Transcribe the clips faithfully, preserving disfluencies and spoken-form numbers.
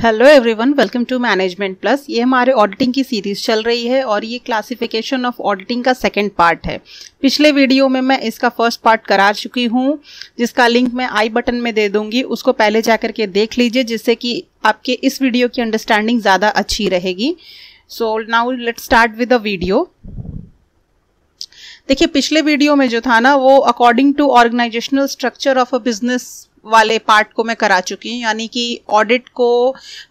Hello everyone, welcome to management plus. ये हमारे auditing की सीरीज़ चल रही है और ये क्लासिफिकेशन ऑफ ऑडिटिंग का सेकंड पार्ट है। पिछले वीडियो में मैं इसका फर्स्ट पार्ट करा चुकी हूँ, जिसका लिंक मैं आई बटन में दे दूँगी। उसको पहले जाकर के देख लीजिए, जिससे कि आपके इस वीडियो की अंडरस्टैंडिंग ज़्यादा अच्छी रहेगी। So now let's start with the video. देखिए, पिछले वीडियो में जो था ना, वो according to organisational structure of a business वाले पार्ट को मैं करा चुकी हूँ, यानी कि ऑडिट को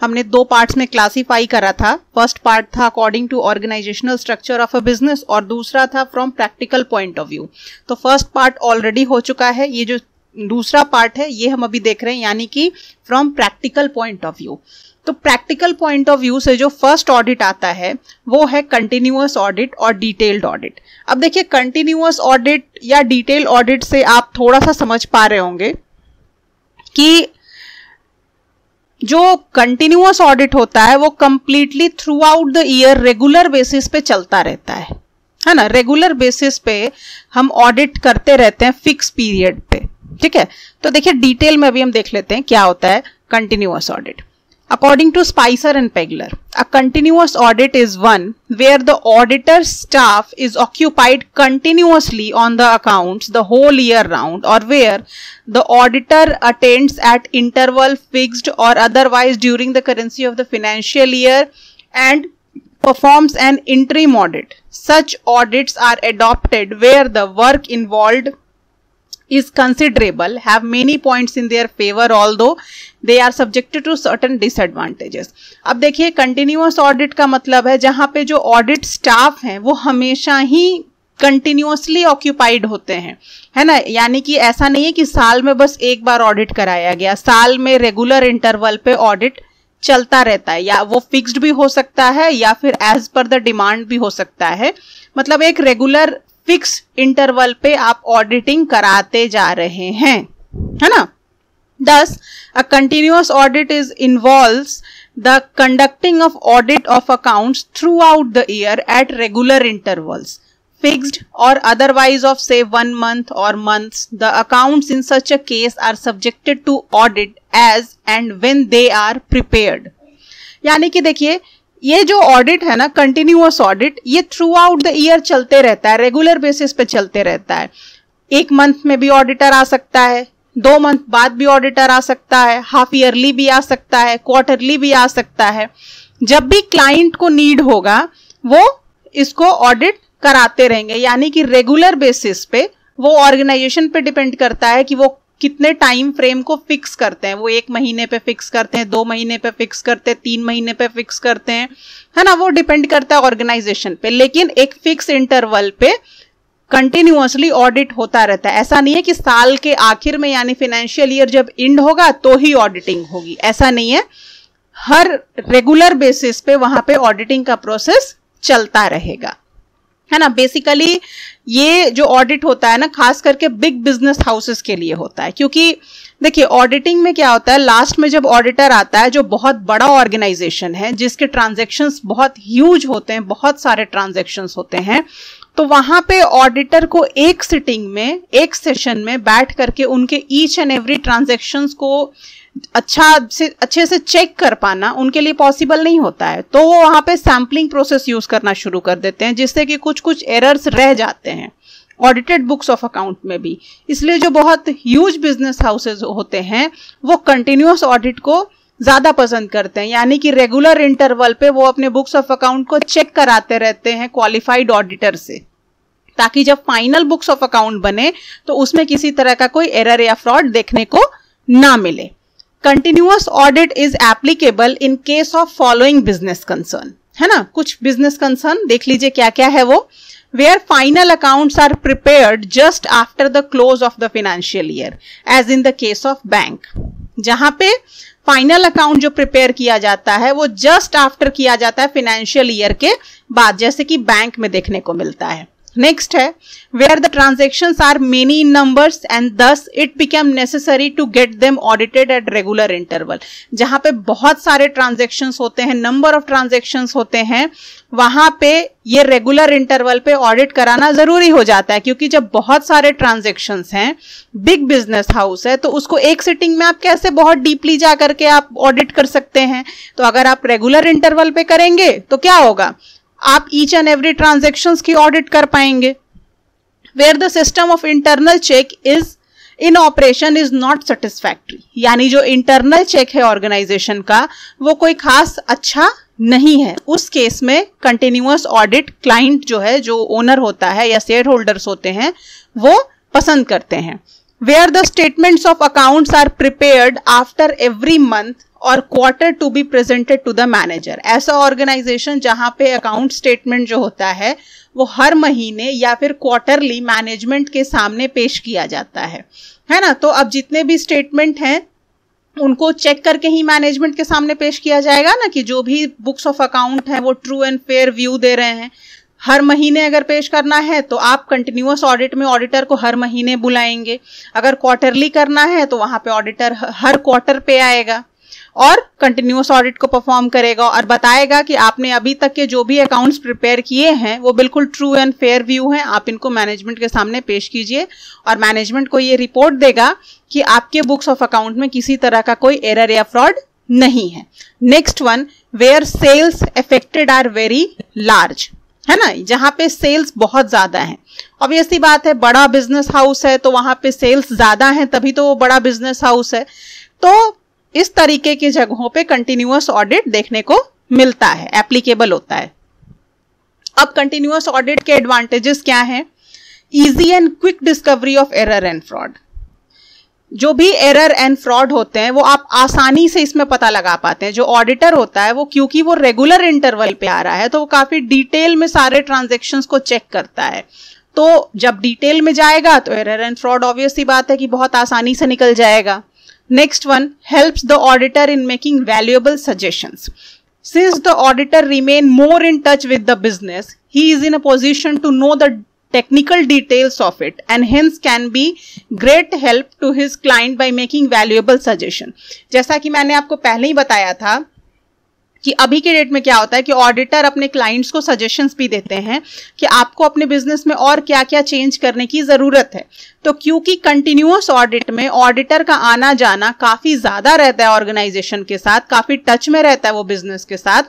हमने दो पार्ट्स में क्लासिफाई करा था। फर्स्ट पार्ट था according to organisational structure of a business और दूसरा था from practical point of view. तो फर्स्ट पार्ट ऑलरेडी हो चुका है, ये जो दूसरा पार्ट है ये हम अभी देख रहे हैं, यानी कि from practical point of view. तो प्रैक्टिकल पॉइंट ऑफ व्यू से जो फर्स्ट ऑडिट आता है वो है कंटिन्यूअस ऑडिट और डिटेल्ड ऑडिट। अब देखिए, कंटिन्यूअस ऑडिट या डिटेल्ड ऑडिट से आप थोड़ा सा समझ पा रहे होंगे कि जो कंटिन्यूअस ऑडिट होता है वो completely throughout the year regular basis पे चलता रहता है, है ना। रेगुलर बेसिस पे हम ऑडिट करते रहते हैं फिक्स पीरियड पे, ठीक है। तो देखिए, डिटेल में अभी हम देख लेते हैं क्या होता है continuous audit. According to Spicer and Pegler, a continuous audit is one where the auditor staff is occupied continuously on the accounts the whole year round और where the auditor attends at interval fixed और otherwise during the currency of the financial year and performs an interim audit. Such audits are adopted where the work involved is considerable, have many points in their favor, although they are subjected to certain disadvantages. अब देखिए, continuous audit का मतलब है जहाँ पे जो audit staff हैं वो हमेशा ही कंटिन्यूअसली ऑक्यूपाइड होते हैं, है ना। यानी कि ऐसा नहीं है कि साल में बस एक बार ऑडिट कराया गया, साल में रेगुलर इंटरवल पे ऑडिट चलता रहता है, या वो फिक्स्ड भी हो सकता है या फिर एज पर द डिमांड भी हो सकता है। मतलब एक रेगुलर फिक्स इंटरवल पे आप ऑडिटिंग कराते जा रहे हैं, है ना। Thus a continuous audit is involves the conducting of audit of accounts throughout the year at regular intervals fixed और अदरवाइज ऑफ से वन मंथ और months. The accounts in such a case are subjected to audit as and when they are prepared. यानी कि देखिए, ये जो audit है ना, कंटिन्यूअस ऑडिट, ये थ्रू आउट द ईयर चलते रहता है, रेगुलर बेसिस पे चलते रहता है। एक मंथ में भी ऑडिटर आ सकता है, दो मंथ बाद भी ऑडिटर आ सकता है, हाफ ईयरली भी आ सकता है, क्वार्टरली भी आ सकता है। जब भी क्लाइंट को नीड होगा वो इसको ऑडिट कराते रहेंगे, यानी कि रेगुलर बेसिस पे। वो ऑर्गेनाइजेशन पे डिपेंड करता है कि वो कितने टाइम फ्रेम को फिक्स करते हैं। वो एक महीने पे फिक्स करते हैं, दो महीने पे फिक्स करते हैं, तीन महीने पे फिक्स करते हैं, है ना। वो डिपेंड करता है ऑर्गेनाइजेशन पे, लेकिन एक फिक्स इंटरवल पे कंटिन्यूअसली ऑडिट होता रहता है। ऐसा नहीं है कि साल के आखिर में, यानी फाइनेंशियल ईयर जब एंड होगा तो ही ऑडिटिंग होगी, ऐसा नहीं है। हर रेगुलर बेसिस पे वहां पे ऑडिटिंग का प्रोसेस चलता रहेगा, है ना। बेसिकली ये जो ऑडिट होता है ना, खास करके बिग बिजनेस हाउसेस के लिए होता है, क्योंकि देखिए ऑडिटिंग में क्या होता है, लास्ट में जब ऑडिटर आता है, जो बहुत बड़ा ऑर्गेनाइजेशन है, जिसके ट्रांजैक्शंस बहुत ह्यूज होते हैं, बहुत सारे ट्रांजैक्शंस होते हैं, तो वहां पे ऑडिटर को एक सिटिंग में, एक सेशन में बैठ करके उनके ईच एंड एवरी ट्रांजैक्शंस को अच्छा से अच्छे से चेक कर पाना उनके लिए पॉसिबल नहीं होता है। तो वो वहाँ पे सैम्पलिंग प्रोसेस यूज करना शुरू कर देते हैं, जिससे कि कुछ कुछ एरर्स रह जाते हैं ऑडिटेड बुक्स ऑफ अकाउंट में भी। इसलिए जो बहुत ह्यूज बिजनेस हाउसेज होते हैं वो कंटिन्यूअस ऑडिट को ज़्यादा पसंद करते हैं, यानी कि रेगुलर इंटरवल पे वो अपने बुक्स ऑफ अकाउंट को चेक कराते रहते हैं क्वालिफाइड ऑडिटर से, ताकि जब फाइनल बुक्स ऑफ अकाउंट बने तो उसमें किसी तरह का कोई एरर या फ्रॉड देखने को ना मिले। Continuous audit is applicable in case of following business concern, है ना। कुछ बिजनेस कंसर्न देख लीजिए क्या क्या है वो। Where final accounts are prepared just after the close of the financial year as in the case of bank. जहां पे फाइनल अकाउंट जो प्रिपेयर किया जाता है वो जस्ट आफ्टर किया जाता है फाइनेंशियल ईयर के बाद, जैसे कि बैंक में देखने को मिलता है नेक्स्ट है where the transactions are many in numbers and thus it become necessary to get them audited at regular interval. जहां पे बहुत सारे ट्रांजेक्शंस होते हैं, नंबर ऑफ ट्रांजेक्शंस होते हैं, वहां पे ये रेगुलर इंटरवल पे ऑडिट कराना जरूरी हो जाता है, क्योंकि जब बहुत सारे ट्रांजेक्शंस हैं, बिग बिजनेस हाउस है, तो उसको एक सिटिंग में आप कैसे बहुत डीपली जा करके आप ऑडिट कर सकते हैं. तो अगर आप रेगुलर इंटरवल पे करेंगे तो क्या होगा, आप ईच एंड एवरी ट्रांजेक्शंस की ऑडिट कर पाएंगे. Where the system of internal check is in operation is not satisfactory, यानी जो इंटरनल चेक है ऑर्गेनाइजेशन का वो कोई खास अच्छा नहीं है. उस केस में कंटिन्यूअस ऑडिट क्लाइंट जो है, जो ओनर होता है या शेयर होल्डर्स होते हैं, वो पसंद करते हैं. Where the statements of accounts are prepared after every month और quarter to be presented to the manager. ऐसा ऑर्गेनाइजेशन जहां पे अकाउंट स्टेटमेंट जो होता है वो हर महीने या फिर क्वार्टरली मैनेजमेंट के सामने पेश किया जाता है, है ना. तो अब जितने भी स्टेटमेंट हैं उनको चेक करके ही मैनेजमेंट के सामने पेश किया जाएगा ना, कि जो भी बुक्स ऑफ अकाउंट है वो ट्रू एंड फेयर व्यू दे रहे हैं. हर महीने अगर पेश करना है तो आप कंटिन्यूअस ऑडिट में ऑडिटर को हर महीने बुलाएंगे, अगर क्वार्टरली करना है तो वहां पे ऑडिटर हर क्वार्टर पे आएगा और कंटिन्यूअस ऑडिट को परफॉर्म करेगा और बताएगा कि आपने अभी तक के जो भी अकाउंट्स प्रिपेयर किए हैं वो बिल्कुल ट्रू एंड फेयर व्यू हैं, आप इनको मैनेजमेंट के सामने पेश कीजिए. और मैनेजमेंट को ये रिपोर्ट देगा कि आपके बुक्स ऑफ अकाउंट में किसी तरह का कोई एरर या फ्रॉड नहीं है. Next one, where sales effected are very large, है ना, जहां पे सेल्स बहुत ज्यादा है. ऑब्वियसली बात है, बड़ा बिजनेस हाउस है तो वहां पे सेल्स ज्यादा है, तभी तो वो बड़ा बिजनेस हाउस है. तो इस तरीके की जगहों पे कंटिन्यूअस ऑडिट देखने को मिलता है, एप्लीकेबल होता है. अब कंटिन्यूअस ऑडिट के एडवांटेजेस क्या हैं? Easy and quick discovery of error and fraud. जो भी एरर एंड फ्रॉड होते हैं वो आप आसानी से इसमें पता लगा पाते हैं. जो ऑडिटर होता है वो, क्योंकि वो रेगुलर इंटरवल पे आ रहा है, तो वो काफी डिटेल में सारे ट्रांजेक्शंस को चेक करता है. तो जब डिटेल में जाएगा तो एरर एंड फ्रॉड ऑब्वियसली बात है कि बहुत आसानी से निकल जाएगा. Next one, helps the auditor in making valuable suggestions. Since the auditor remain more in touch with the business, he is in a position to know the technical details of it and hence can be great help to his client by making valuable suggestion. जैसा कि मैंने आपको पहले ही बताया था कि अभी के डेट में क्या होता है कि ऑडिटर अपने क्लाइंट्स को सजेशंस भी देते हैं कि आपको अपने बिजनेस में और क्या क्या चेंज करने की जरूरत है. तो क्योंकि कंटिन्यूअस ऑडिट में ऑडिटर का आना जाना काफी ज्यादा रहता है ऑर्गेनाइजेशन के साथ, काफी टच में रहता है वो बिजनेस के साथ,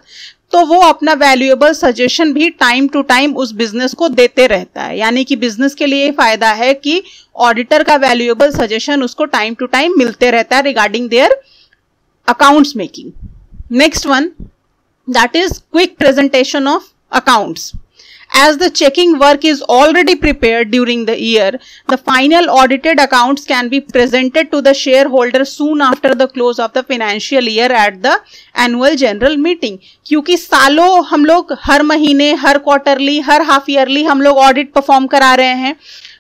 तो वो अपना वैल्यूएबल सजेशन भी टाइम टू टाइम उस बिजनेस को देते रहता है. यानी कि बिजनेस के लिए फायदा है कि ऑडिटर का वैल्यूएबल सजेशन उसको टाइम टू टाइम मिलते रहता है regarding their accounts making. Next one, that is quick presentation of accounts. As the checking work is already prepared during the year, the final audited accounts can be presented to the shareholder soon after the close of the financial year at the annual general meeting. क्योंकि सालों हम लोग हर महीने, हर quarterly, हर half yearly हम लोग ऑडिट परफॉर्म करा रहे हैं,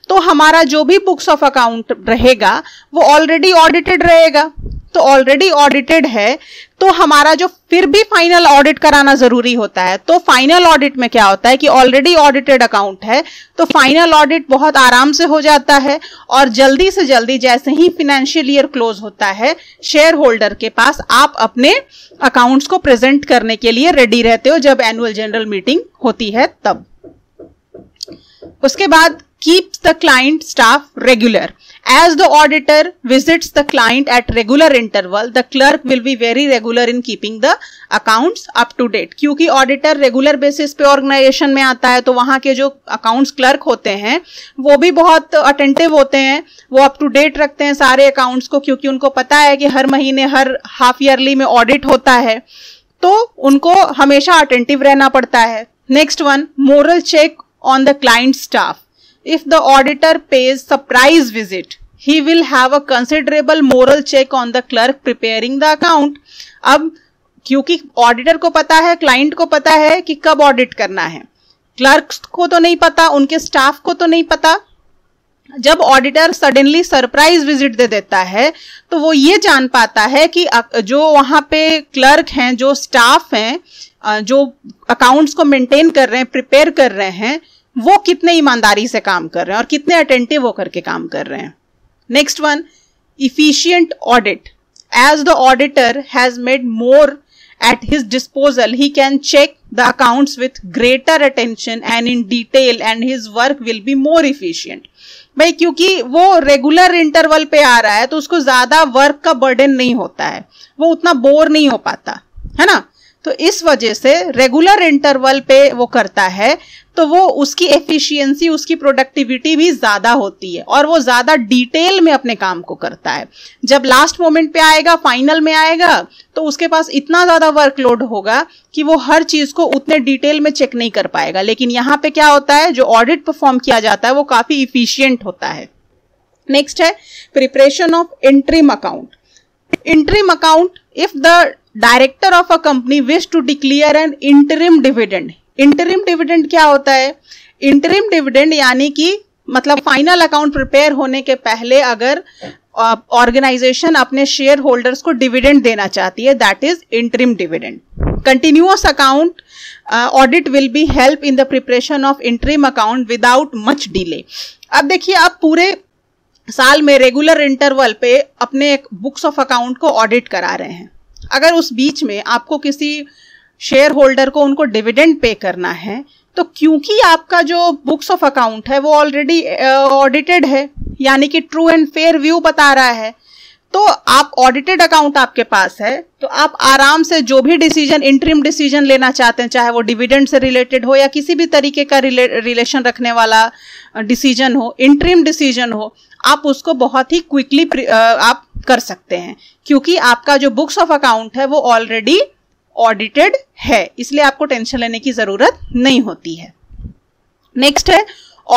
तो हमारा जो भी बुक्स ऑफ अकाउंट रहेगा वो ऑलरेडी ऑडिटेड रहेगा. तो ऑलरेडी ऑडिटेड है तो हमारा जो फिर भी फाइनल ऑडिट कराना जरूरी होता है. तो फाइनल ऑडिट में क्या होता है कि ऑलरेडी ऑडिटेड अकाउंट है तो फाइनल ऑडिट बहुत आराम से हो जाता है और जल्दी से जल्दी जैसे ही फिनेंशियल ईयर क्लोज होता है शेयर होल्डर के पास आप अपने अकाउंट्स को प्रेजेंट करने के लिए रेडी रहते हो जब एनुअल जनरल मीटिंग होती है तब. उसके बाद keeps the client staff regular. As the auditor visits the client at regular interval, the clerk will be very regular in keeping the accounts up to date. क्योंकि auditor regular basis पे organization में आता है तो वहाँ के जो accounts clerk होते हैं वो भी बहुत attentive होते हैं, वो up to date रखते हैं सारे accounts को, क्योंकि उनको पता है कि हर महीने, हर half yearly में audit होता है, तो उनको हमेशा attentive रहना पड़ता है. Next one, moral check on the client staff. If the auditor pays surprise visit, he will have a considerable moral check on the clerk preparing the account. अब क्योंकि ऑडिटर को पता है, क्लाइंट को पता है कि कब ऑडिट करना है, क्लर्क्स को तो नहीं पता, उनके स्टाफ को तो नहीं पता. जब ऑडिटर सडनली सरप्राइज विजिट दे देता है तो वो ये जान पाता है कि जो वहाँ पे क्लर्क हैं, जो स्टाफ हैं, जो अकाउंट्स को मेंटेन कर रहे हैं, प्रिपेयर कर रहे हैं, वो कितने ईमानदारी से काम कर रहे हैं और कितने अटेंटिव होकर के काम कर रहे हैं. Next one, efficient audit. As the auditor has made more at his disposal, he can check the accounts with greater attention and in detail, and his work will be more efficient. भाई क्योंकि वो regular interval पे आ रहा है तो उसको ज्यादा work का बर्डन नहीं होता है, वो उतना बोर नहीं हो पाता है ना. तो इस वजह से रेगुलर इंटरवल पे वो करता है तो वो उसकी एफिशिएंसी, उसकी प्रोडक्टिविटी भी ज़्यादा होती है और वो ज़्यादा डिटेल में अपने काम को करता है. जब लास्ट मोमेंट पे आएगा, फाइनल में आएगा, तो उसके पास इतना ज़्यादा वर्कलोड होगा कि वो हर चीज़ को उतने डिटेल में चेक नहीं कर पाएगा. लेकिन यहाँ पे क्या होता है, जो ऑडिट परफॉर्म किया जाता है वो काफ़ी इफिशियंट होता है. नेक्स्ट है preparation of interim account. Interim account, if the director of a company wish to declare an interim dividend. Interim dividend क्या होता है? Interim dividend यानी कि मतलब फाइनल अकाउंट प्रिपेयर होने के पहले अगर ऑर्गेनाइजेशन uh, अपने शेयर होल्डर्स को डिविडेंड देना चाहती है, that is interim dividend. Continuous account audit will be help in the preparation of interim account without much delay. अब देखिए, आप पूरे साल में रेगुलर इंटरवल पे अपने बुक्स ऑफ अकाउंट को ऑडिट करा रहे हैं. अगर उस बीच में आपको किसी शेयर होल्डर को उनको डिविडेंड पे करना है तो क्योंकि आपका जो बुक्स ऑफ अकाउंट है वो ऑलरेडी ऑडिटेड है, यानी कि ट्रू एंड फेयर व्यू बता रहा है, तो आप ऑडिटेड अकाउंट आपके पास है तो आप आराम से जो भी डिसीजन, इंटरिम डिसीजन लेना चाहते हैं, चाहे वो डिविडेंड से रिलेटेड हो या किसी भी तरीके का रिले रिलेशन रखने वाला डिसीजन हो, इंटरिम डिसीजन हो, आप उसको बहुत ही क्विकली आप कर सकते हैं क्योंकि आपका जो बुक्स ऑफ अकाउंट है वो ऑलरेडी ऑडिटेड है, इसलिए आपको टेंशन लेने की जरूरत नहीं होती है. नेक्स्ट है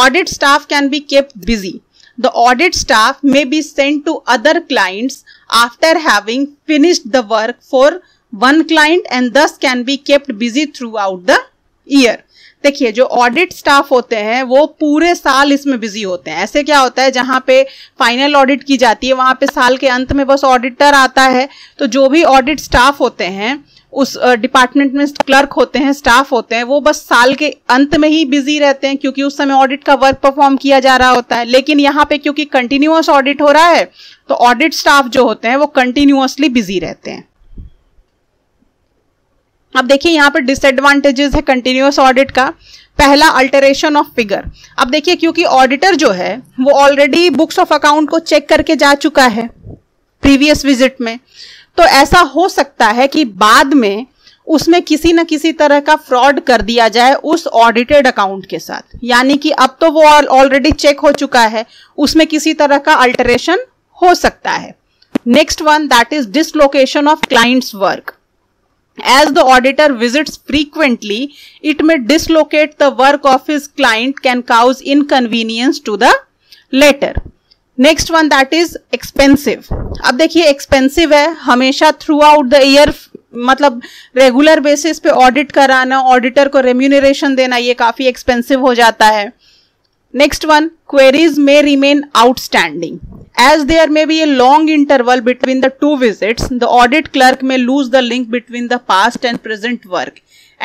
audit staff can be kept busy. The audit staff may be sent to other clients after having finished the work for one client and दस can be kept busy throughout the year. देखिए, जो audit staff होते हैं वो पूरे साल इसमें busy होते हैं. ऐसे क्या होता है, जहाँ पे फाइनल ऑडिट की जाती है वहाँ पे साल के अंत में बस ऑडिटर आता है, तो जो भी ऑडिट स्टाफ होते हैं, उस डिपार्टमेंट में क्लर्क होते हैं, स्टाफ होते हैं, वो बस साल के अंत में ही बिजी रहते हैं क्योंकि उस समय ऑडिट का वर्क परफॉर्म किया जा रहा होता है. लेकिन यहाँ पे क्योंकि कंटिन्यूअस ऑडिट हो रहा है तो ऑडिट स्टाफ जो होते हैं वो कंटिन्यूअसली बिजी रहते हैं. अब देखिए, यहाँ पर डिसएडवांटेजेस है कंटिन्यूअस ऑडिट का. पहला, अल्टरेशन ऑफ फिगर. अब देखिए, क्योंकि ऑडिटर जो है वो ऑलरेडी बुक्स ऑफ अकाउंट को चेक करके जा चुका है प्रीवियस विजिट में, तो ऐसा हो सकता है कि बाद में उसमें किसी न किसी तरह का फ्रॉड कर दिया जाए उस ऑडिटेड अकाउंट के साथ, यानी कि अब तो वो ऑलरेडी चेक हो चुका है, उसमें किसी तरह का अल्टरेशन हो सकता है. Next one, that is dislocation of clients work. As the auditor visits frequently, it may dislocate the work of his client, can cause inconvenience to the latter. Next one, that is expensive. अब देखिए, expensive है, हमेशा throughout the year मतलब regular basis पे audit कराना, auditor को remuneration देना, ये काफी एक्सपेंसिव हो जाता है. Next one, queries may remain outstanding. As there may be a long interval between the two visits, the audit clerk may lose the link between the past and present work,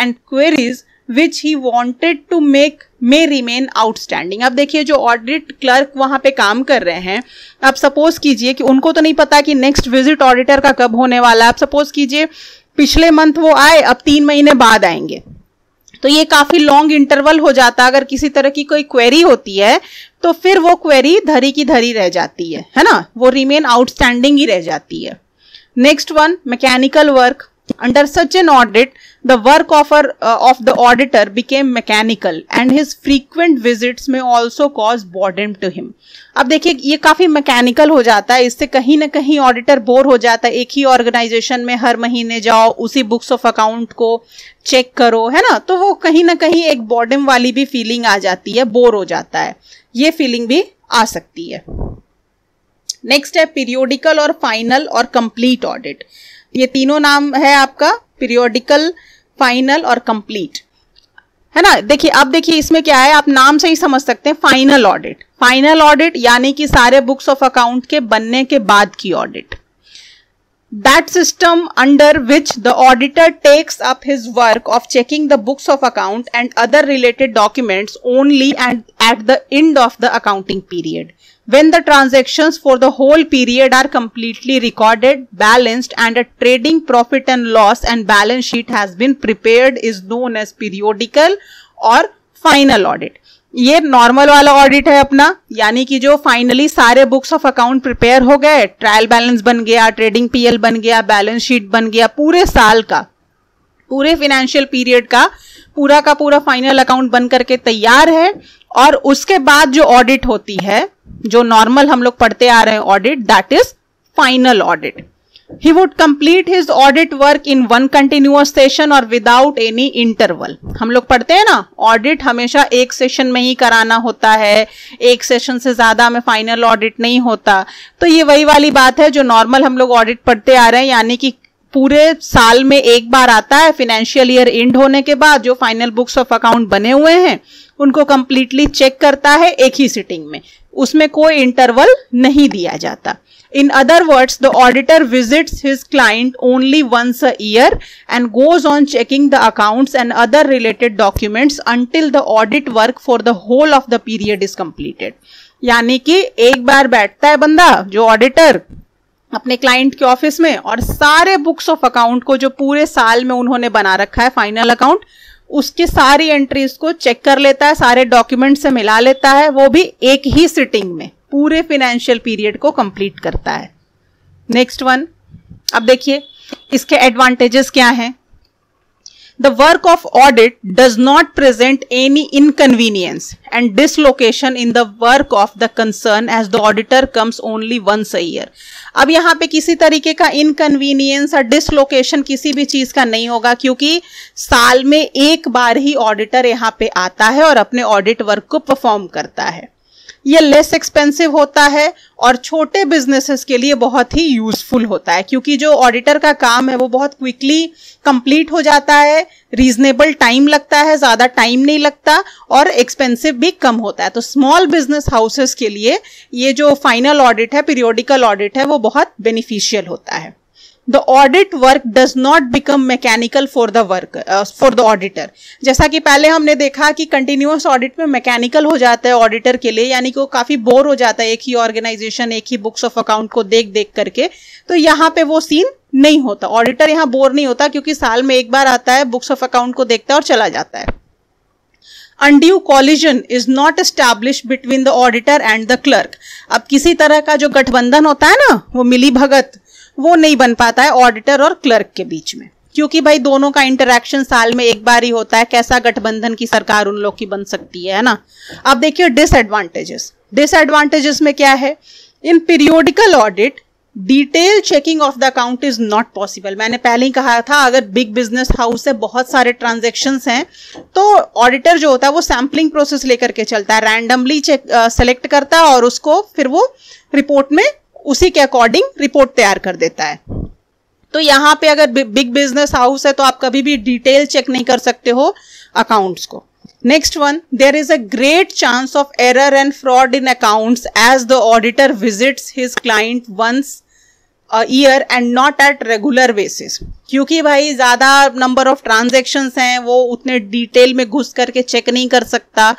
and queries which he wanted to make may remain outstanding. अब देखिए, जो audit clerk वहाँ पे काम कर रहे हैं, आप सपोज कीजिए कि उनको तो नहीं पता कि नेक्स्ट विजिट ऑडिटर का कब होने वाला है. आप सपोज कीजिए पिछले मंथ वो आए, अब तीन महीने बाद आएंगे, तो ये काफी लॉन्ग इंटरवल हो जाता है. अगर किसी तरह की कोई क्वेरी होती है तो फिर वो क्वेरी धरी की धरी रह जाती है है ना, वो रिमेन आउटस्टैंडिंग ही रह जाती है. Next one, mechanical work. Under such an audit the work offer of the auditor became mechanical and his frequent visits may also cause boredom to him. अब देखिए, ये काफी मैकेनिकल हो जाता है, इससे कहीं ना कहीं ऑडिटर बोर हो जाता है. एक ही ऑर्गेनाइजेशन में हर महीने जाओ, उसी बुक्स ऑफ अकाउंट को चेक करो, है ना, तो वो कहीं ना कहीं एक बॉर्डम वाली भी फीलिंग आ जाती है, बोर हो जाता है, ये फीलिंग भी आ सकती है. नेक्स्ट है पीरियोडिकल और फाइनल और कंप्लीट ऑडिट. ये तीनों नाम है आपका, पीरियोडिकल, फाइनल और कंप्लीट, है ना. देखिए, अब देखिए इसमें क्या है, आप नाम से ही समझ सकते हैं. फाइनल ऑडिट, फाइनल ऑडिट यानी कि सारे बुक्स ऑफ अकाउंट के बनने के बाद की audit. that system under which the auditor takes up his work of checking the books of account and other related documents only and at the end of the accounting period, when the transactions for the whole period are completely recorded, balanced, and a trading profit and loss and balance sheet has been prepared is known as periodical और final audit. ये normal वाला audit है अपना, यानी कि जो finally सारे books of account prepare हो गए, ट्रायल बैलेंस बन गया, ट्रेडिंग पीएल बन गया, बैलेंस शीट बन गया, पूरे साल का, पूरे फाइनेंशियल पीरियड का पूरा का पूरा फाइनल अकाउंट बन करके तैयार है. और उसके बाद जो ऑडिट होती है, जो नॉर्मल हम लोग पढ़ते आ रहे हैं audit, that is final audit. He would complete his audit work in one continuous session or without any interval. हम लोग पढ़ते हैं ना, ऑडिट हमेशा एक सेशन में ही कराना होता है, एक सेशन से ज्यादा में फाइनल ऑडिट नहीं होता. तो ये वही वाली बात है जो नॉर्मल हम लोग ऑडिट पढ़ते आ रहे हैं, यानी कि पूरे साल में एक बार आता है, फिनेंशियल ईयर एंड होने के बाद जो फाइनल बुक्स ऑफ अकाउंट बने हुए हैं उनको कंप्लीटली चेक करता है एक ही सिटिंग में, उसमें कोई इंटरवल नहीं दिया जाता. In other words, the auditor visits his client only once a year and goes on checking the accounts and other related documents until the audit work for the whole of the period is completed. यानी कि एक बार बैठता है बंदा जो auditor अपने client के office में और सारे बुक्स ऑफ अकाउंट को जो पूरे साल में उन्होंने बना रखा है फाइनल अकाउंट, उसके सारी एंट्रीज को चेक कर लेता है, सारे डॉक्यूमेंट से मिला लेता है, वो भी एक ही सिटिंग में पूरे फाइनेंशियल पीरियड को कंप्लीट करता है. नेक्स्ट वन, अब देखिए इसके एडवांटेजेस क्या हैं. The work of audit does not present any inconvenience and dislocation in the work of the concern as the auditor comes only once a year. अब यहाँ पे किसी तरीके का इनकन्वीनियंस और डिसलोकेशन किसी भी चीज का नहीं होगा, क्योंकि साल में एक बार ही ऑडिटर यहाँ पे आता है और अपने ऑडिट वर्क को परफॉर्म करता है. ये लेस एक्सपेंसिव होता है और छोटे बिजनेसेस के लिए बहुत ही यूजफुल होता है, क्योंकि जो ऑडिटर का काम है वो बहुत क्विकली कंप्लीट हो जाता है, रीजनेबल टाइम लगता है, ज़्यादा टाइम नहीं लगता और एक्सपेंसिव भी कम होता है. तो स्मॉल बिजनेस हाउसेस के लिए ये जो फाइनल ऑडिट है, पीरियोडिकल ऑडिट है, वो बहुत बेनिफिशियल होता है. The audit work does not become mechanical for the work for the auditor. जैसा कि पहले हमने देखा कि कंटिन्यूअस ऑडिट में मैकेनिकल हो जाता है ऑडिटर के लिए, यानी कि वो काफ़ी बोर हो जाता है एक ही ऑर्गेनाइजेशन, एक ही बुक्स ऑफ अकाउंट को देख देख करके. तो यहाँ पे वो सीन नहीं होता, ऑडिटर यहाँ बोर नहीं होता, क्योंकि साल में एक बार आता है, बुक्स ऑफ अकाउंट को देखता है और चला जाता है. Undue collision is not established between the auditor and the clerk. अब किसी तरह का जो गठबंधन होता है ना, वो मिली भगत, वो नहीं बन पाता है ऑडिटर और क्लर्क के बीच में, क्योंकि भाई दोनों का इंटरेक्शन साल में एक बार ही होता है, कैसा गठबंधन की सरकार उन लोग की बन सकती है ना. अब देखिए डिसएडवांटेजेस. डिसएडवांटेजेस में क्या है, in periodical audit detail checking of the account is not possible. मैंने पहले ही कहा था, अगर बिग बिजनेस हाउस है, बहुत सारे ट्रांजेक्शन्स हैं, तो ऑडिटर जो होता है वो सैम्पलिंग प्रोसेस लेकर के चलता है, रैंडमली चेक सेलेक्ट करता है और उसको फिर वो रिपोर्ट में उसी के अकॉर्डिंग रिपोर्ट तैयार कर देता है. तो यहाँ पे अगर बिग बिजनेस हाउस है तो आप कभी भी डिटेल चेक नहीं कर सकते हो अकाउंट्स को. Next one, there is a great chance of error and fraud in accounts as the auditor visits his client once year and not at regular basis. क्योंकि भाई ज़्यादा नंबर ऑफ ट्रांजेक्शन्स हैं, वो उतने डिटेल में घुस करके चेक नहीं कर सकता,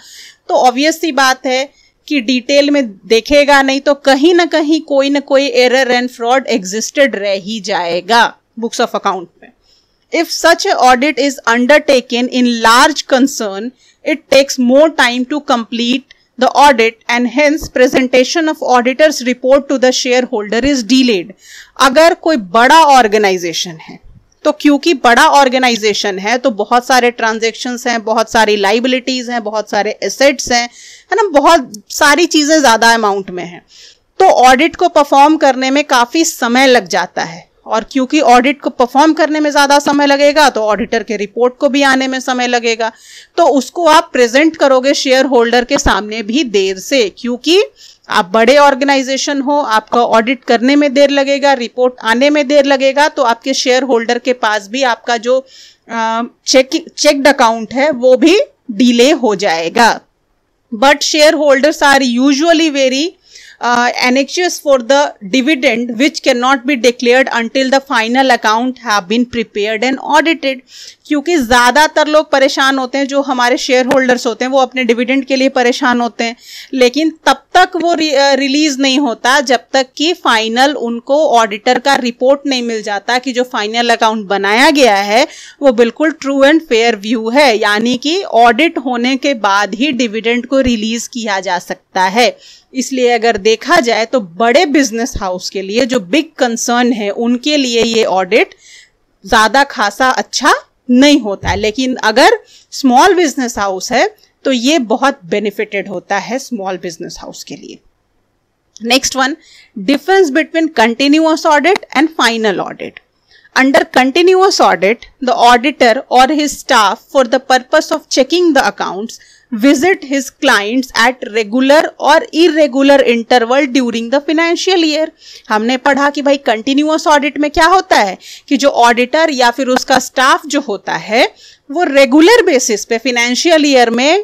तो ऑब्वियस सी बात है कि डिटेल में देखेगा नहीं, तो कहीं ना कहीं कोई ना कोई एरर एंड फ्रॉड एग्जिस्टेड रह ही जाएगा बुक्स ऑफ अकाउंट में. If such audit is undertaken in large concern it takes more time to complete the audit and hence presentation of auditor's report to the share holder is delayed. अगर कोई बड़ा organisation है, तो क्योंकि बड़ा organisation है तो बहुत सारे ट्रांजेक्शन्स हैं, बहुत सारी लाइबिलिटीज हैं, बहुत सारे एसेट्स हैं, है ना, बहुत सारी चीज़ें ज़्यादा अमाउंट में हैं, तो ऑडिट को परफॉर्म करने में काफ़ी समय लग जाता है. और क्योंकि ऑडिट को परफॉर्म करने में ज़्यादा समय लगेगा तो ऑडिटर के रिपोर्ट को भी आने में समय लगेगा, तो उसको आप प्रेजेंट करोगे शेयर होल्डर के सामने भी देर से, क्योंकि आप बड़े ऑर्गेनाइजेशन हो, आपका ऑडिट करने में देर लगेगा, रिपोर्ट आने में देर लगेगा, तो आपके शेयर होल्डर के पास भी आपका जो चेक चेक्ड अकाउंट है वो भी डिले हो जाएगा. But share holders are usually very uh, annexures for the dividend which cannot be declared until the final account have been prepared and audited. क्योंकि ज़्यादातर लोग परेशान होते हैं, जो हमारे शेयर होल्डर्स होते हैं वो अपने डिविडेंड के लिए परेशान होते हैं, लेकिन तब तक वो रि, रिलीज़ नहीं होता जब तक कि फाइनल उनको ऑडिटर का रिपोर्ट नहीं मिल जाता कि जो फाइनल अकाउंट बनाया गया है वो बिल्कुल ट्रू एंड फेयर व्यू है, यानी कि ऑडिट होने के बाद ही डिविडेंड को रिलीज़ किया जा सकता है। इसलिए अगर देखा जाए तो बड़े बिजनेस हाउस के लिए, जो बिग कंसर्न है, उनके लिए ये ऑडिट ज़्यादा खासा अच्छा नहीं होता है, लेकिन अगर स्मॉल बिजनेस हाउस है तो ये बहुत बेनिफिटेड होता है स्मॉल बिजनेस हाउस के लिए। Next one, difference between continuous audit and final audit. Under continuous audit the auditor और his staff for the purpose of checking the accounts visit his clients at regular और irregular interval during the financial year. हमने पढ़ा कि भाई continuous audit में क्या होता है कि जो ऑडिटर या फिर उसका स्टाफ जो होता है वो रेगुलर बेसिस पे फिनेंशियल ईयर में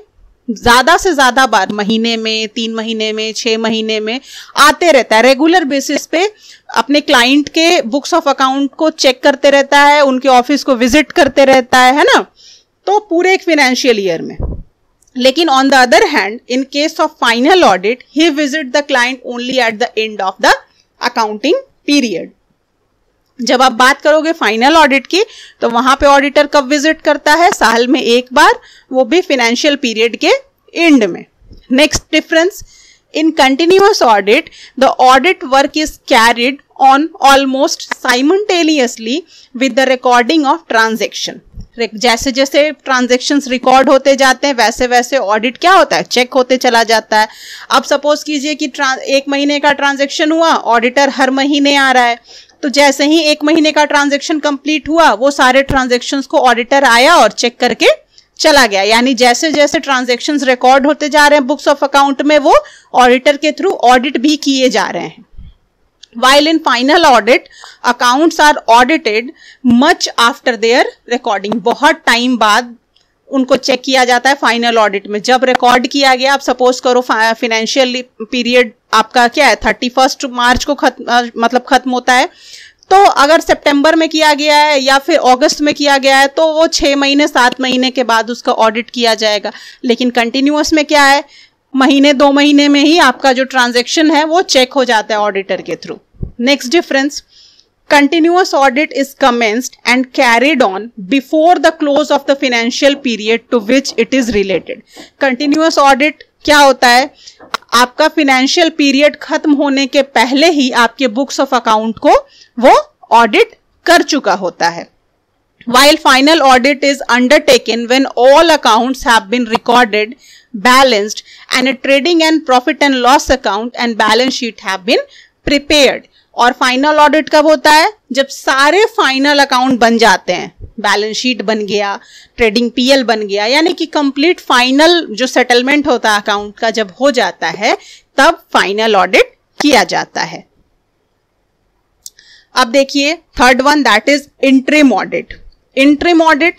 ज़्यादा से ज़्यादा बार, महीने में, तीन महीने में, छः महीने में आते रहता है, रेगुलर बेसिस पे अपने क्लाइंट के बुक्स ऑफ अकाउंट को चेक करते रहता है, उनके ऑफिस को विजिट करते रहता है, है ना, तो पूरे एक फिनेंशियल ईयर में। लेकिन on the other hand in case of final audit he visit the client only at the end of the accounting period. जब आप बात करोगे फाइनल ऑडिट की तो वहां पे ऑडिटर कब विजिट करता है, साल में एक बार, वो भी फिनेंशियल पीरियड के एंड में। Next difference, in continuous audit the audit work is carried on almost simultaneously with the recording of transaction. जैसे जैसे ट्रांजेक्शन्स रिकॉर्ड होते जाते हैं वैसे वैसे ऑडिट क्या होता है, चेक होते चला जाता है। अब सपोज कीजिए कि एक महीने का ट्रांजेक्शन हुआ, ऑडिटर हर महीने आ रहा है, तो जैसे ही एक महीने का ट्रांजेक्शन कंप्लीट हुआ वो सारे ट्रांजेक्शन्स को ऑडिटर आया और चेक करके चला गया, यानी जैसे जैसे ट्रांजेक्शन्स रिकॉर्ड होते जा रहे हैं बुक्स ऑफ अकाउंट में वो ऑडिटर के थ्रू ऑडिट भी किए जा रहे हैं। While in final audit, accounts are audited much after their recording. बहुत टाइम बाद उनको चेक किया जाता है फाइनल ऑडिट में, जब रिकॉर्ड किया गया। आप सपोज करो फाइनेंशियल पीरियड आपका क्या है, थर्टी फर्स्ट मार्च को खत्म, मतलब खत्म होता है, तो अगर सितंबर में किया गया है या फिर अगस्त में किया गया है तो वो छः महीने सात महीने के बाद उसका ऑडिट किया जाएगा। लेकिन कंटिन्यूअस में क्या है, महीने दो महीने में ही आपका जो ट्रांजैक्शन है वो चेक हो जाता है ऑडिटर के through. Next difference, continuous audit is commenced and carried on before the close of the financial period to which it is related. Continuous audit क्या होता है, आपका फिनेंशियल पीरियड खत्म होने के पहले ही आपके बुक्स ऑफ अकाउंट को वो ऑडिट कर चुका होता है। While final audit is undertaken when all accounts have been recorded, balanced, and a trading and profit and loss account and balance sheet have been prepared. और final audit कब होता है, जब सारे final account बन जाते हैं, बैलेंस शीट बन गया, ट्रेडिंग पीएल बन गया, यानी कि कंप्लीट फाइनल जो सेटलमेंट होता है अकाउंट का जब हो जाता है तब फाइनल ऑडिट किया जाता है। अब देखिए third one, that is interim audit. Interim audit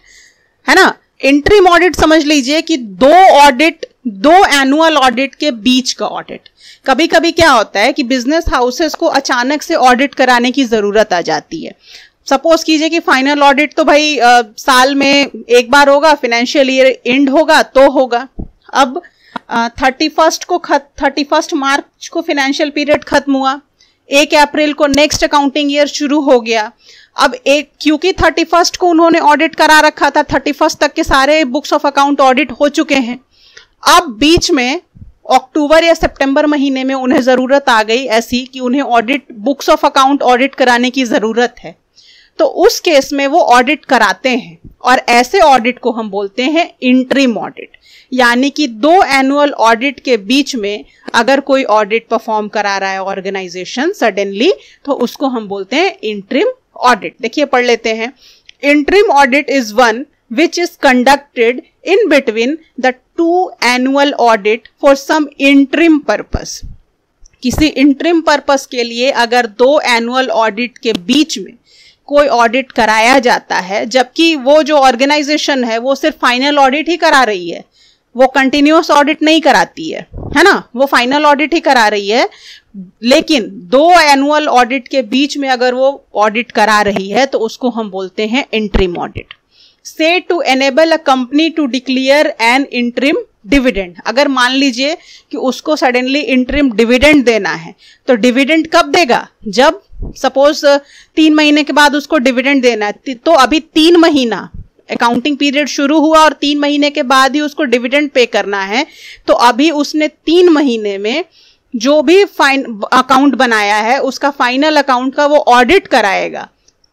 है ना, इंट्रीम ऑडिट समझ लीजिए कि दो ऑडिट, दो एनुअल ऑडिट के बीच का ऑडिट। कभी कभी क्या होता है कि बिजनेस हाउसेस को अचानक से ऑडिट कराने की जरूरत आ जाती है। सपोज कीजिए कि फाइनल ऑडिट तो भाई आ, साल में एक बार होगा, फिनेंशियल ईयर एंड होगा तो होगा। अब थर्टी फर्स्ट को थर्टी फर्स्ट मार्च को फिनेंशियल पीरियड खत्म हुआ, एक अप्रैल को नेक्स्ट अकाउंटिंग ईयर शुरू हो गया। अब एक, क्योंकि थर्टी फर्स्ट को उन्होंने ऑडिट करा रखा था, थर्टी फर्स्ट तक के सारे बुक्स ऑफ अकाउंट ऑडिट हो चुके हैं। अब बीच में अक्टूबर या सितंबर महीने में उन्हें ज़रूरत आ गई ऐसी कि उन्हें audit, books of account audit कराने की ज़रूरत है, तो उस केस में वो ऑडिट कराते हैं और ऐसे ऑडिट को हम बोलते हैं इंट्रीम ऑडिट। यानी कि दो एनुअल ऑडिट के बीच में अगर कोई ऑडिट परफॉर्म करा रहा है ऑर्गेनाइजेशन सडनली, तो उसको हम बोलते हैं इंट्रीम ऑडिट। देखिए पढ़ लेते हैं, interim audit is one which is conducted in between the two annual audit for some interim purpose. किसी interim purpose के लिए अगर दो annual audit के बीच में कोई audit कराया जाता है, जबकि वो जो organization है वो सिर्फ final audit ही करा रही है, वो कंटिन्यूअस ऑडिट नहीं कराती है, है ना, वो फाइनल ऑडिट ही करा रही है। लेकिन दो एनुअल ऑडिट के बीच में अगर वो ऑडिट करा रही है तो उसको हम बोलते हैं interim audit. Say to enable a company to declare an interim dividend, अगर मान लीजिए कि उसको सडनली इंटरिम डिविडेंड देना है, तो डिविडेंड कब देगा? जब सपोज तीन महीने के बाद उसको डिविडेंड देना है, तो अभी तीन महीना अकाउंटिंग पीरियड शुरू हुआ और तीन महीने के बाद ही उसको डिविडेंड पे करना है, तो अभी उसने तीन महीने में जो भी फाइन अकाउंट बनाया है उसका फाइनल अकाउंट का वो ऑडिट कराएगा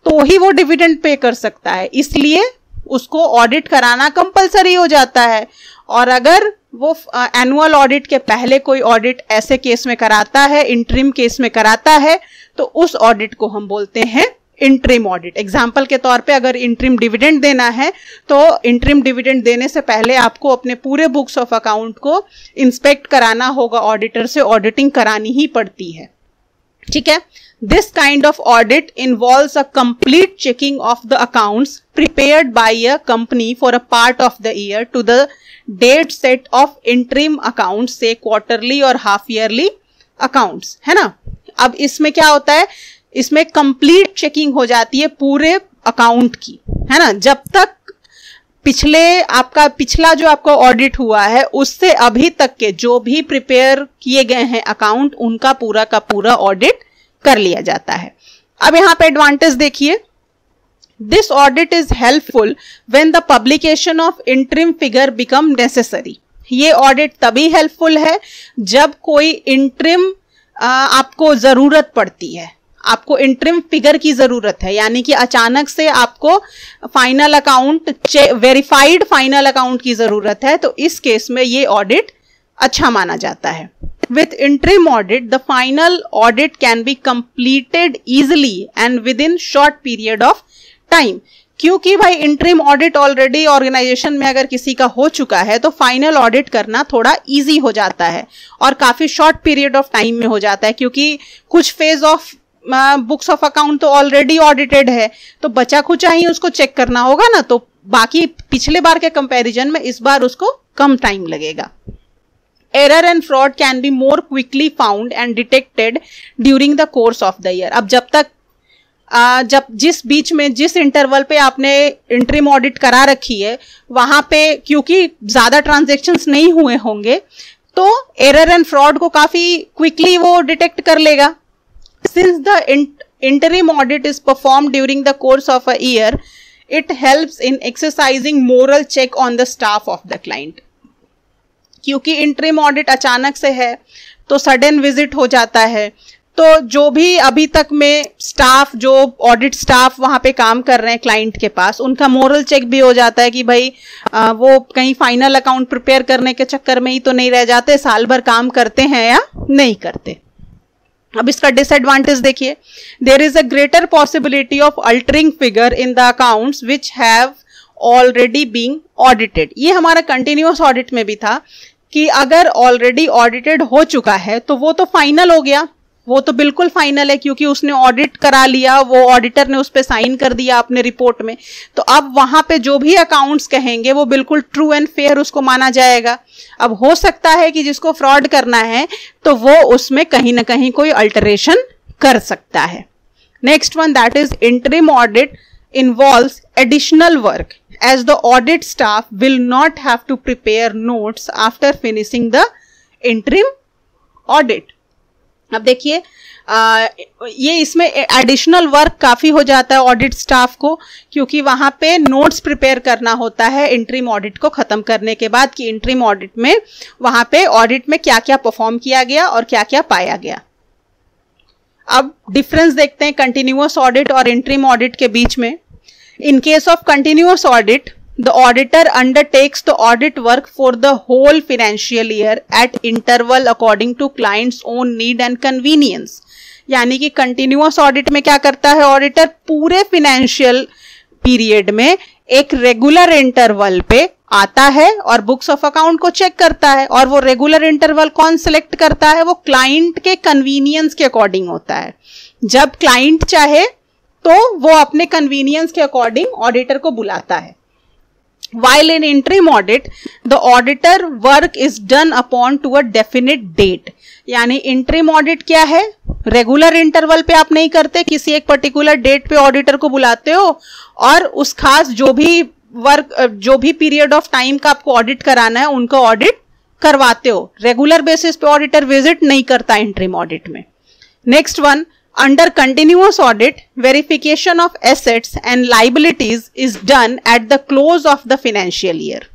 तो ही वो डिविडेंड पे कर सकता है, इसलिए उसको ऑडिट कराना कंपलसरी हो जाता है। और अगर वो एनुअल ऑडिट के पहले कोई ऑडिट ऐसे केस में कराता है, इंटरिम केस में कराता है, तो उस ऑडिट को हम बोलते हैं इंटरिम ऑडिट। एग्जाम्पल के तौर पे अगर इंटरिम डिविडेंड देना है तो इंटरिम डिविडेंड देने से पहले आपको अपने पूरे बुक्स ऑफ अकाउंट को इंस्पेक्ट कराना होगा, ऑडिटर से ऑडिटिंग करानी ही पड़ती है, ठीक है। This kind of audit involves a complete checking of the accounts prepared by a company for a part of the year to the date set of interim accounts, say quarterly और half yearly accounts, है ना। अब इसमें क्या होता है, इसमें complete checking हो जाती है पूरे अकाउंट की, है ना। जब तक पिछले आपका पिछला जो आपका ऑडिट हुआ है उससे अभी तक के जो भी प्रिपेयर किए गए हैं अकाउंट, उनका पूरा का पूरा ऑडिट कर लिया जाता है। अब यहाँ पे एडवांटेज देखिए, this audit is helpful when the publication of interim figure become necessary. ये ऑडिट तभी हेल्पफुल है जब कोई इंटरिम आपको जरूरत पड़ती है, आपको इंटरिम फिगर की जरूरत है, यानी कि अचानक से आपको final account, verified final account की जरूरत है, तो इस केस में ये ऑडिट अच्छा माना जाता है। With interim audit the final audit can be completed easily and within short period of time, क्योंकि भाई इंटरिम ऑडिट ऑलरेडी ऑर्गेनाइजेशन में अगर किसी का हो चुका है तो फाइनल ऑडिट करना थोड़ा इजी हो जाता है और काफी शॉर्ट पीरियड ऑफ टाइम में हो जाता है, क्योंकि कुछ phase of books of account तो ऑलरेडी ऑडिटेड है, तो बचा खुचा ही उसको चेक करना होगा ना, तो बाकी पिछले बार के कंपैरिजन में इस बार उसको कम टाइम लगेगा। Error and fraud can be more quickly found and detected during the course of the year. अब जब तक आ, जब जिस बीच में जिस इंटरवल पे आपने इंटरिम ऑडिट करा रखी है वहां पे क्योंकि ज्यादा ट्रांजेक्शन्स नहीं हुए होंगे तो एरर एंड फ्रॉड को काफी क्विकली वो डिटेक्ट कर लेगा। Since the interim audit is performed during the course of a year, it helps in exercising moral check on the staff of the client. क्योंकि interim audit अचानक से है तो sudden visit हो जाता है, तो जो भी अभी तक में स्टाफ, जो ऑडिट स्टाफ वहाँ पे काम कर रहे हैं क्लाइंट के पास, उनका मोरल चेक भी हो जाता है कि भाई आ, वो कहीं फाइनल अकाउंट प्रिपेयर करने के चक्कर में ही तो नहीं रह जाते, साल भर काम करते हैं या नहीं करते। अब इसका डिसएडवांटेज देखिए, there is a greater possibility of altering figure in the accounts which have already being audited. ये हमारा कंटिन्यूअस ऑडिट में भी था कि अगर ऑलरेडी ऑडिटेड हो चुका है तो वो तो फाइनल हो गया, वो तो बिल्कुल फाइनल है क्योंकि उसने ऑडिट करा लिया, वो ऑडिटर ने उस पर साइन कर दिया अपने रिपोर्ट में, तो अब वहां पे जो भी अकाउंट्स कहेंगे वो बिल्कुल ट्रू एंड फेयर उसको माना जाएगा। अब हो सकता है कि जिसको फ्रॉड करना है तो वो उसमें कहीं ना कहीं कोई अल्टरेशन कर सकता है। Next one, that is interim audit involves additional work as the audit staff will not have to prepare notes after finishing the interim audit. अब देखिए ये इसमें एडिशनल वर्क काफ़ी हो जाता है ऑडिट स्टाफ को, क्योंकि वहाँ पे नोट्स प्रिपेयर करना होता है इंटरिम ऑडिट को ख़त्म करने के बाद कि इंटरिम ऑडिट में वहाँ पे ऑडिट में क्या क्या परफॉर्म किया गया और क्या क्या पाया गया। अब डिफरेंस देखते हैं कंटिन्यूअस ऑडिट और इंटरिम ऑडिट के बीच में। In case of continuous audit The auditor undertakes the audit work for the whole financial year at interval according to client's own need and convenience. यानी कि continuous audit में क्या करता है auditor, पूरे financial period में एक regular interval पे आता है और books of account को check करता है, और वो regular interval कौन select करता है, वो client के convenience के according होता है। जब client चाहे तो वो अपने convenience के according auditor को बुलाता है, While in interim audit, the auditor work is done upon to a definite date. यानी interim audit क्या है? Regular interval पे आप नहीं करते, किसी एक particular date पे auditor को बुलाते हो और उस खास जो भी वर्क जो भी पीरियड ऑफ टाइम का आपको ऑडिट कराना है उनका ऑडिट करवाते हो. रेगुलर बेसिस पे ऑडिटर विजिट नहीं करता इंट्रीम ऑडिट में. Next one, under continuous audit verification of assets and liabilities is done at the close of the financial year.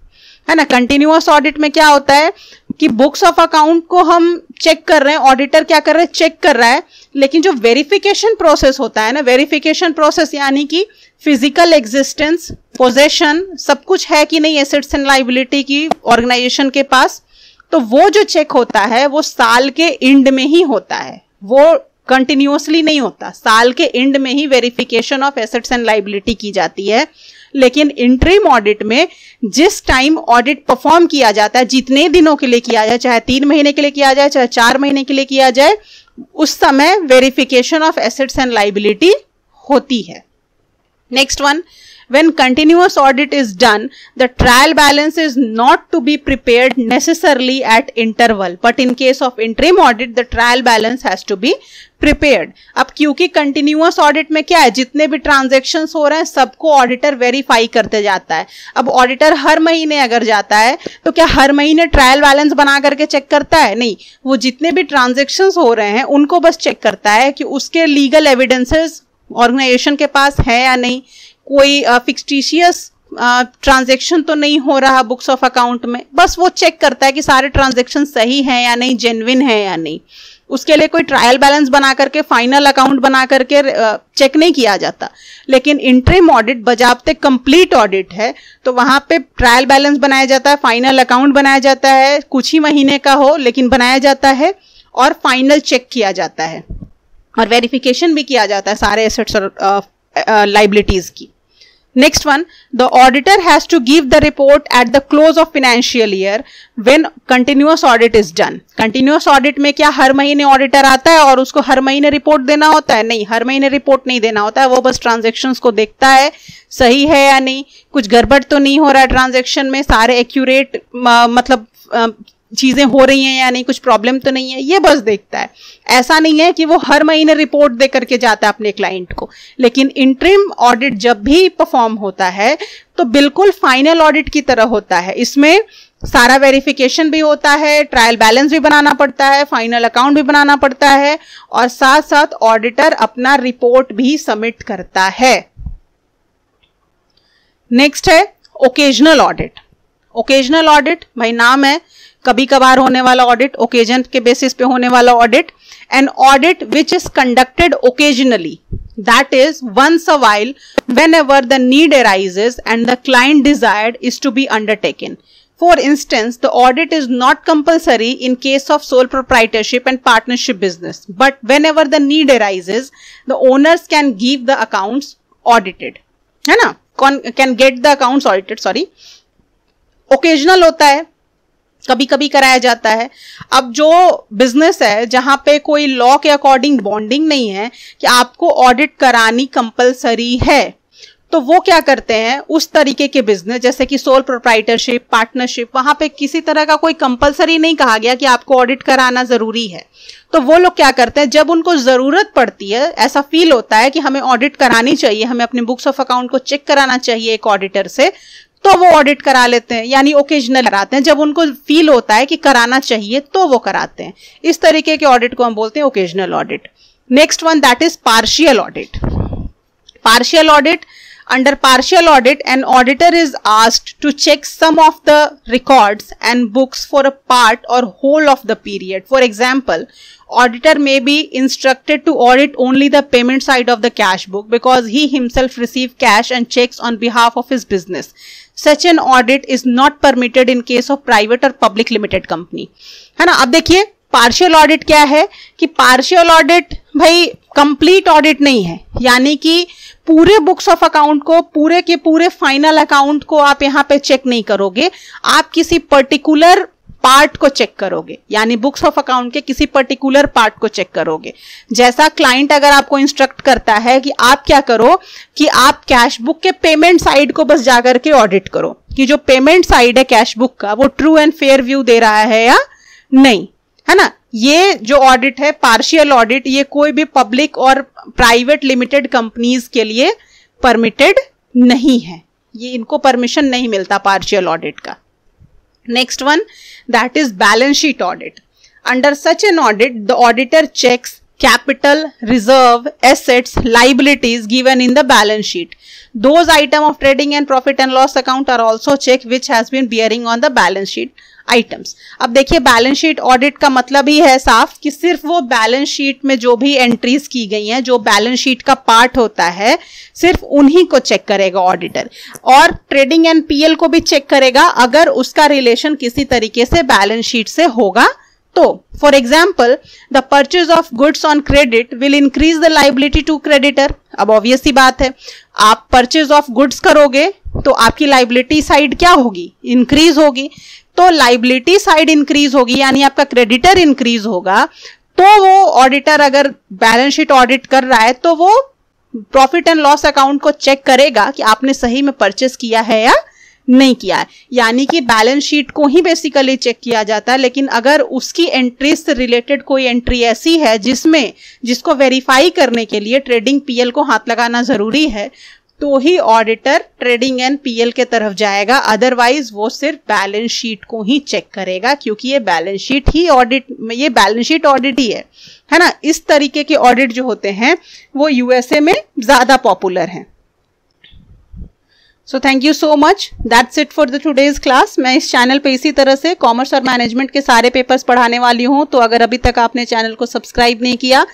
है ना, कंटिन्यूअस ऑडिट में क्या होता है कि बुक्स ऑफ अकाउंट को हम चेक कर रहे हैं, ऑडिटर क्या कर रहे हैं, चेक कर रहा है, लेकिन जो वेरिफिकेशन प्रोसेस होता है ना, वेरिफिकेशन प्रोसेस यानी कि फिजिकल एग्जिस्टेंस, पोजेशन, सब कुछ है कि नहीं एसेट्स एंड लाइबिलिटी की ऑर्गेनाइजेशन के पास, तो वो जो चेक होता है वो साल के एंड में ही होता है, वो कंटिन्यूअसली नहीं होता. साल के एंड में ही verification of assets and liability की जाती है. लेकिन इंट्रीम ऑडिट में जिस टाइम ऑडिट परफॉर्म किया जाता है, जितने दिनों के लिए किया जाए, चाहे तीन महीने के लिए किया जाए, चाहे चार महीने के लिए किया जाए, उस समय verification of assets and liability होती है. Next one, when continuous audit is done, the trial balance is not to be prepared necessarily at interval, but in case of interim audit, the trial balance has to be prepared. अब क्योंकि continuous audit में क्या है, जितने भी transactions हो रहे हैं सबको auditor verify करते जाता है. अब auditor हर महीने अगर जाता है तो क्या हर महीने trial balance बना करके check करता है? नहीं, वो जितने भी transactions हो रहे हैं उनको बस check करता है कि उसके legal evidences ऑर्गेनाइजेशन के पास है या नहीं, कोई फिक्स्टिशियस ट्रांजेक्शन तो नहीं हो रहा बुक्स ऑफ अकाउंट में. बस वो चेक करता है कि सारे ट्रांजेक्शन सही हैं या नहीं, जेन्युइन है या नहीं. उसके लिए कोई ट्रायल बैलेंस बना करके, फाइनल अकाउंट बना करके चेक uh, नहीं किया जाता. लेकिन इंट्रीम ऑडिट बजाबते कंप्लीट ऑडिट है तो वहां पे ट्रायल बैलेंस बनाया जाता है, फाइनल अकाउंट बनाया जाता है, कुछ ही महीने का हो लेकिन बनाया जाता है, और फाइनल चेक किया जाता है और वेरिफिकेशन भी किया जाता है सारे एसेट्स और लाइबिलिटीज की. Next one, the auditor has to give the report at the close of financial year when continuous audit is done. Continuous audit में क्या हर महीने auditor आता है और उसको हर महीने report देना होता है? नहीं, हर महीने report नहीं देना होता है. वो बस transactions को देखता है सही है या नहीं, कुछ गड़बड़ तो नहीं हो रहा है transaction में, सारे accurate मतलब चीजें हो रही हैं या नहीं, कुछ प्रॉब्लम तो नहीं है, ये बस देखता है. ऐसा नहीं है कि वो हर महीने रिपोर्ट दे करके जाता है अपने क्लाइंट को. लेकिन इंट्रीम ऑडिट जब भी परफॉर्म होता है तो बिल्कुल फाइनल ऑडिट की तरह होता है. इसमें सारा वेरिफिकेशन भी होता है, ट्रायल बैलेंस भी बनाना पड़ता है, फाइनल अकाउंट भी बनाना पड़ता है, और साथ साथ ऑडिटर अपना रिपोर्ट भी सबमिट करता है. नेक्स्ट है ओकेजनल ऑडिट. ओकेजनल ऑडिट, भाई नाम है, कभी कभार होने वाला ऑडिट, ओकेजन के बेसिस पे होने वाला audit. An audit which is conducted occasionally, that is once a while whenever the need arises and the client desired is to be undertaken. For instance the audit is not compulsory in case of sole proprietorship and partnership business, but whenever the need arises the owners can give the accounts audited. है ना, can get the accounts audited, sorry. Occasional होता है, कभी कभी कराया जाता है. अब जो बिजनेस है जहां पे कोई लॉ के अकॉर्डिंग बॉन्डिंग नहीं है कि आपको ऑडिट करानी कंपलसरी है, तो वो क्या करते हैं, उस तरीके के बिजनेस जैसे कि सोल प्रोप्राइटरशिप, पार्टनरशिप, वहां पे किसी तरह का कोई कंपलसरी नहीं कहा गया कि आपको ऑडिट कराना जरूरी है. तो वो लोग क्या करते हैं, जब उनको जरूरत पड़ती है, ऐसा फील होता है कि हमें ऑडिट करानी चाहिए, हमें अपने बुक्स ऑफ अकाउंट को चेक कराना चाहिए एक ऑडिटर से, तो वो ऑडिट करा लेते हैं. यानी ओकेजनल कराते हैं, जब उनको फील होता है कि कराना चाहिए तो वो कराते हैं. इस तरीके के ऑडिट को हम बोलते हैं occasional audit. Next one, that is partial audit. Partial audit, under partial audit an auditor is asked to check some of the records and books for a part और whole of the period. For example, auditor may be instructed to audit only the payment side of the cash book because he himself receives cash and checks on behalf of his business. Such an audit is not permitted in case of private or public limited company. है ना, अब देखिए partial audit क्या है कि partial audit भाई complete audit नहीं है, यानी कि पूरे बुक्स ऑफ अकाउंट को, पूरे के पूरे फाइनल अकाउंट को आप यहाँ पे चेक नहीं करोगे. आप किसी पर्टिकुलर पार्ट को चेक करोगे, यानी बुक्स ऑफ अकाउंट के किसी पर्टिकुलर पार्ट को चेक करोगे। जैसा क्लाइंट अगर आपको इंस्ट्रक्ट करता है कि आप क्या करो कि आप कैश बुक के पेमेंट साइड को बस जाकर के ऑडिट करो कि जो पेमेंट साइड है कैश बुक का वो ट्रू एंड फेयर व्यू दे रहा है या नहीं, है ना। ये जो ऑडिट है पार्शियल ऑडिट, ये कोई भी पब्लिक और प्राइवेट लिमिटेड कंपनीज के लिए परमिटेड नहीं है, ये इनको परमिशन नहीं मिलता पार्शियल ऑडिट का। Next one that is balance sheet audit. Under such an audit the auditor checks capital, reserve, assets, liabilities given in the balance sheet. Those item of trading and profit and loss account are also check which has been bearing on the balance sheet items. अब देखिए balance sheet audit का मतलब ही है साफ कि सिर्फ वो balance sheet में जो भी एंट्रीज की गई हैं, जो बैलेंस शीट का पार्ट होता है, सिर्फ उन्हीं को चेक करेगा ऑडिटर, और ट्रेडिंग एंड पीएल को भी चेक करेगा अगर उसका रिलेशन किसी तरीके से बैलेंस शीट से होगा तो। For example the purchase of goods on credit will increase the liability to creditor. अब ऑब्वियस ही बात है, आप परचेज ऑफ गुड्स करोगे तो आपकी लाइबिलिटी साइड क्या होगी, इंक्रीज होगी। तो लाइबिलिटी साइड इंक्रीज होगी यानी आपका क्रेडिटर इंक्रीज होगा, तो वो ऑडिटर अगर बैलेंस शीट ऑडिट कर रहा है तो वो प्रॉफिट एंड लॉस अकाउंट को चेक करेगा कि आपने सही में परचेस किया है या नहीं किया है। यानी कि बैलेंस शीट को ही बेसिकली चेक किया जाता है, लेकिन अगर उसकी एंट्री से रिलेटेड कोई एंट्री ऐसी है जिसमें जिसको वेरीफाई करने के लिए ट्रेडिंग पीएल को हाथ लगाना जरूरी है तो ही ऑडिटर ट्रेडिंग एंड पीएल के तरफ जाएगा, अदरवाइज वो सिर्फ बैलेंस शीट को ही चेक करेगा क्योंकि ये बैलेंस शीट ही ऑडिट ये बैलेंस शीट ऑडिट ही है, है ना। इस तरीके के ऑडिट जो होते हैं वो यूएसए में ज्यादा पॉपुलर हैं। So thank you so much, that's it for the today's class. मैं इस चैनल पे इसी तरह से कॉमर्स और मैनेजमेंट के सारे पेपर्स पढ़ाने वाली हूँ, तो अगर अभी तक आपने चैनल को सब्सक्राइब नहीं किया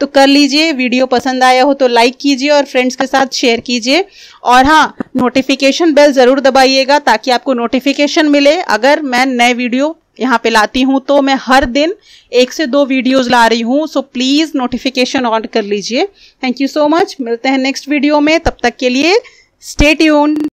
तो कर लीजिए। वीडियो पसंद आया हो तो लाइक कीजिए और फ्रेंड्स के साथ शेयर कीजिए, और हाँ नोटिफिकेशन बेल ज़रूर दबाइएगा ताकि आपको नोटिफिकेशन मिले अगर मैं नए वीडियो यहाँ पे लाती हूँ। तो मैं हर दिन एक से दो वीडियोज़ ला रही हूँ, सो प्लीज़ नोटिफिकेशन ऑन कर लीजिए। थैंक यू सो मच, मिलते हैं नेक्स्ट वीडियो में, तब तक के लिए Stay tuned.